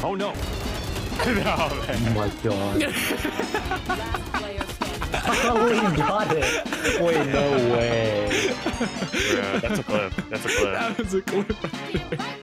Oh no! No, man. Oh my god. Oh, we got it! Wait, no way. That's a clip. That's a clip. That was a clip.